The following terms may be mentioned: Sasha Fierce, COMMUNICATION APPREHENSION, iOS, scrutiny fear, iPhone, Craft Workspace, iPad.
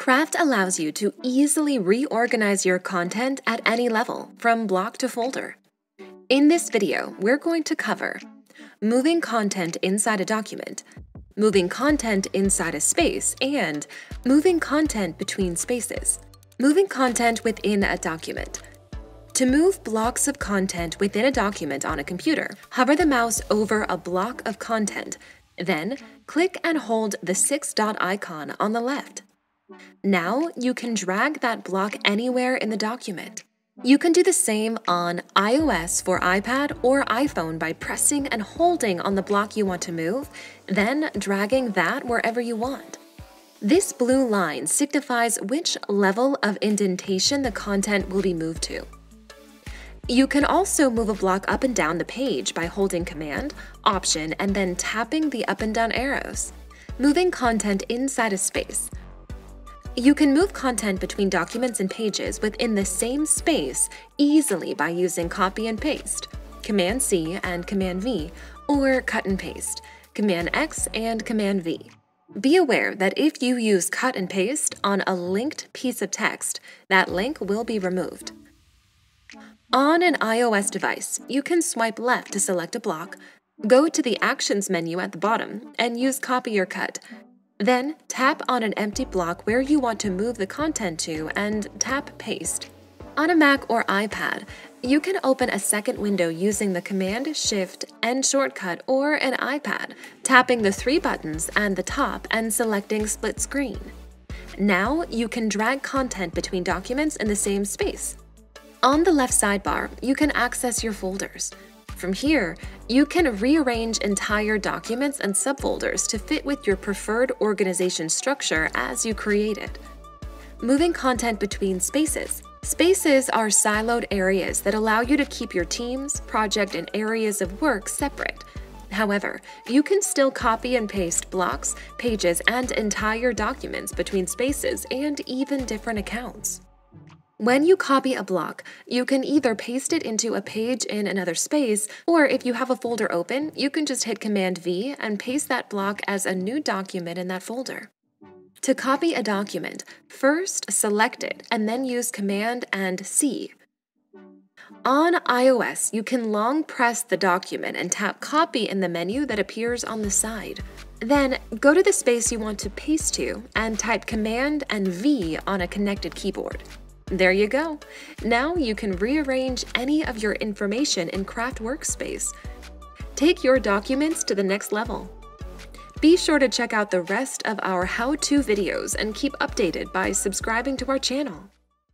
Craft allows you to easily reorganize your content at any level, from block to folder. In this video, we're going to cover moving content inside a document, moving content inside a space, and moving content between spaces. Moving content within a document. To move blocks of content within a document on a computer, hover the mouse over a block of content, then click and hold the six-dot icon on the left. Now you can drag that block anywhere in the document. You can do the same on iOS for iPad or iPhone by pressing and holding on the block you want to move, then dragging that wherever you want. This blue line signifies which level of indentation the content will be moved to. You can also move a block up and down the page by holding Command, Option, and then tapping the up and down arrows. Moving content inside a space. You can move content between documents and pages within the same space easily by using copy and paste, Command-C and Command-V, or cut and paste, Command-X and Command-V. Be aware that if you use cut and paste on a linked piece of text, that link will be removed. On an iOS device, you can swipe left to select a block, go to the Actions menu at the bottom, and use Copy or Cut. Then tap on an empty block where you want to move the content to and tap Paste. On a Mac or iPad, you can open a second window using the Command, Shift, N shortcut or an iPad, tapping the three buttons and the top and selecting Split Screen. Now you can drag content between documents in the same space. On the left sidebar, you can access your folders. From here, you can rearrange entire documents and subfolders to fit with your preferred organization structure as you create it. Moving content between spaces. Spaces are siloed areas that allow you to keep your teams, project, and areas of work separate. However, you can still copy and paste blocks, pages, and entire documents between spaces and even different accounts. When you copy a block, you can either paste it into a page in another space, or if you have a folder open, you can just hit Command-V and paste that block as a new document in that folder. To copy a document, first select it and then use Command and C. On iOS, you can long press the document and tap Copy in the menu that appears on the side. Then go to the space you want to paste to and type Command and V on a connected keyboard. There you go. Now you can rearrange any of your information in Craft Workspace. Take your documents to the next level. Be sure to check out the rest of our how-to videos and keep updated by subscribing to our channel.